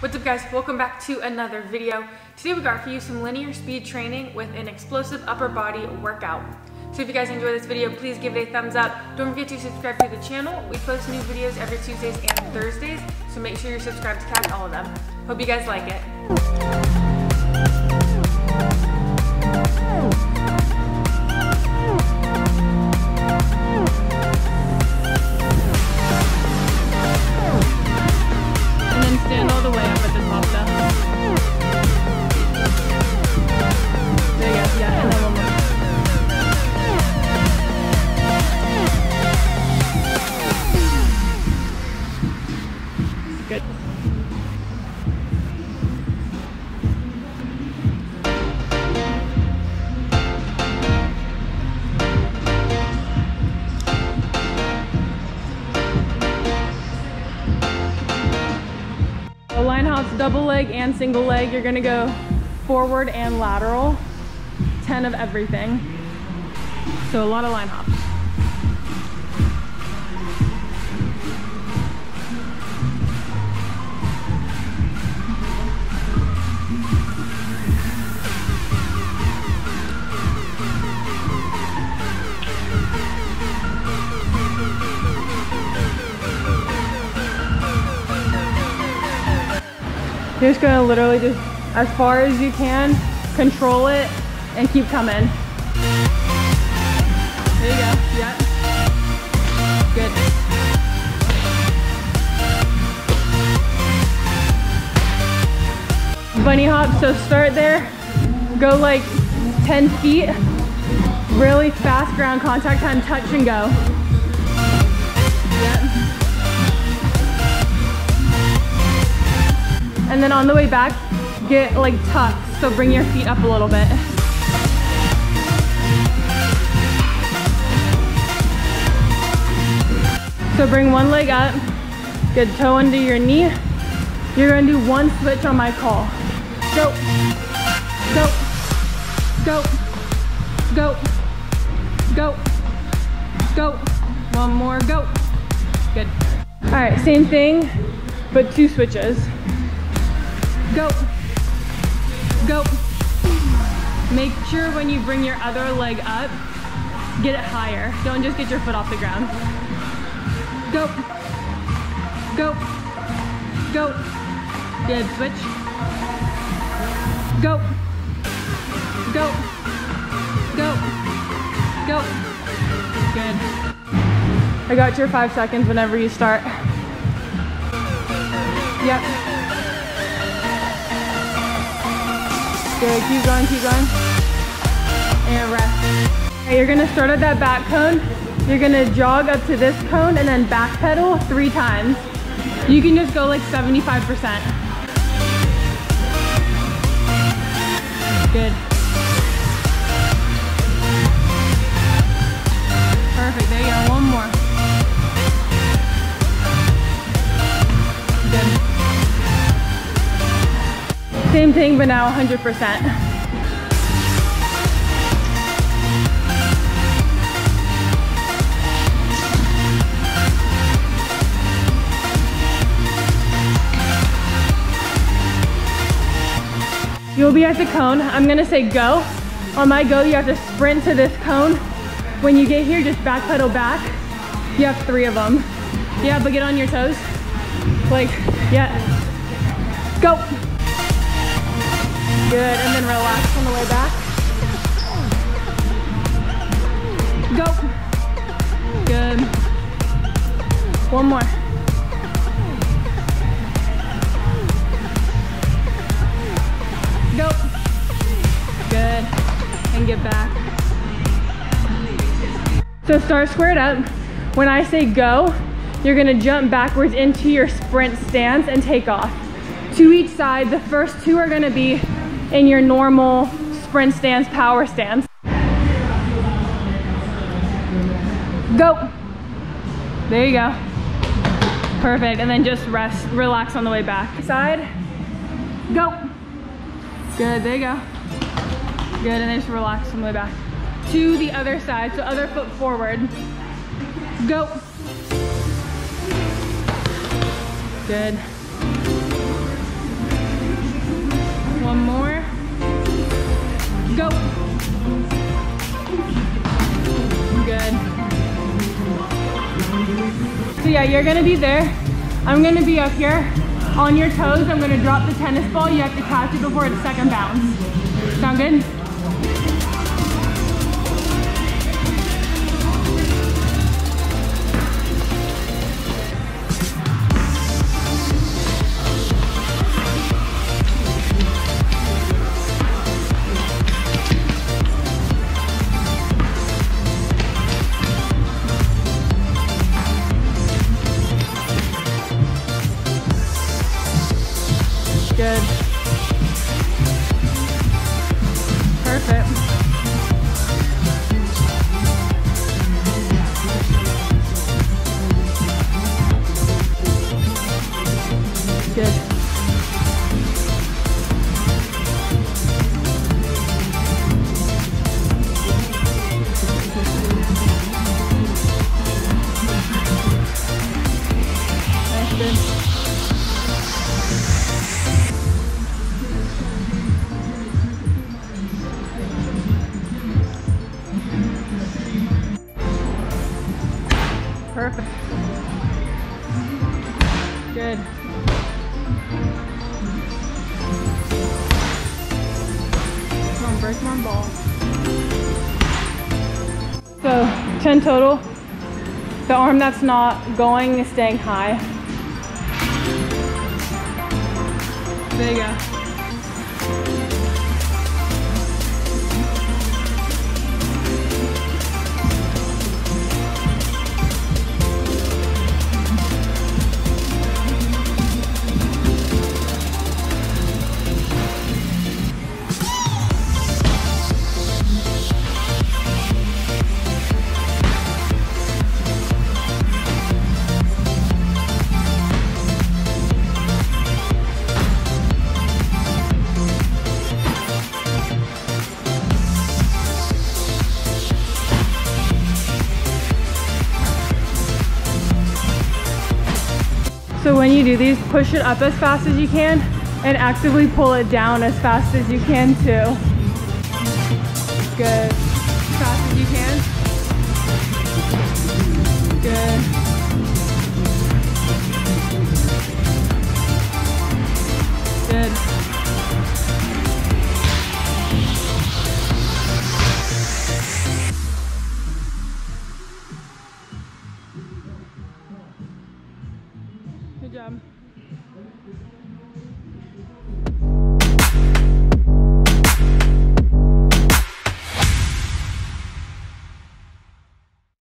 What's up guys, welcome back to another video. Today we got for you some linear speed training with an explosive upper body workout. So if you guys enjoy this video, please give it a thumbs up. Don't forget to subscribe to the channel. We post new videos every Tuesdays and Thursdays, so make sure you're subscribed to catch all of them. Hope you guys like it. Double leg and single leg. You're gonna go forward and lateral. 10 of everything. So a lot of line hops. You're just gonna literally just, as far as you can, control it and keep coming. There you go, yeah. Good. Bunny hop, so start there. Go like 10 feet. Really fast ground contact time, touch and go. And then on the way back, get like tucks. So bring your feet up a little bit. So bring one leg up, good, toe under your knee. You're gonna do one switch on my call. Go, go, go, go, go, go. One more, go. Good. All right, same thing, but two switches. Go, go. Make sure when you bring your other leg up, get it higher. Don't just get your foot off the ground. Go, go, go. Good, switch. Go, go, go, go. Good. I got your 5 seconds whenever you start. Yep. Good, keep going, and rest. Okay, you're gonna start at that back cone. You're gonna jog up to this cone and then back pedal 3 times. You can just go like 75%. Good. Perfect, there you go, one more. Good. Same thing, but now 100%. You'll be at the cone. I'm gonna say go. On my go, you have to sprint to this cone. When you get here, just back pedal back. You have 3 of them. Yeah, but get on your toes. Like, yeah. Go. Good, and then relax on the way back. Go. Good. One more. Go. Good, and get back. So start squared up. When I say go, you're gonna jump backwards into your sprint stance and take off. To each side, the first 2 are gonna be in your normal sprint stance, power stance. Go. There you go. Perfect, and then just rest, relax on the way back. Side, go. Good, there you go. Good, and then just relax on the way back. To the other side, so other foot forward. Go. Good. Go. Good. So yeah, you're gonna be there. I'm gonna be up here on your toes. I'm gonna drop the tennis ball. You have to catch it before its second bounce. Sound good? Good. Perfect. Good. Nice, good. Perfect. Good. Come on, break my ball. So 10 total. The arm that's not going is staying high. There you go. So when you do these, push it up as fast as you can and actively pull it down as fast as you can too. Good. As fast as you can. Good. Good. Good job.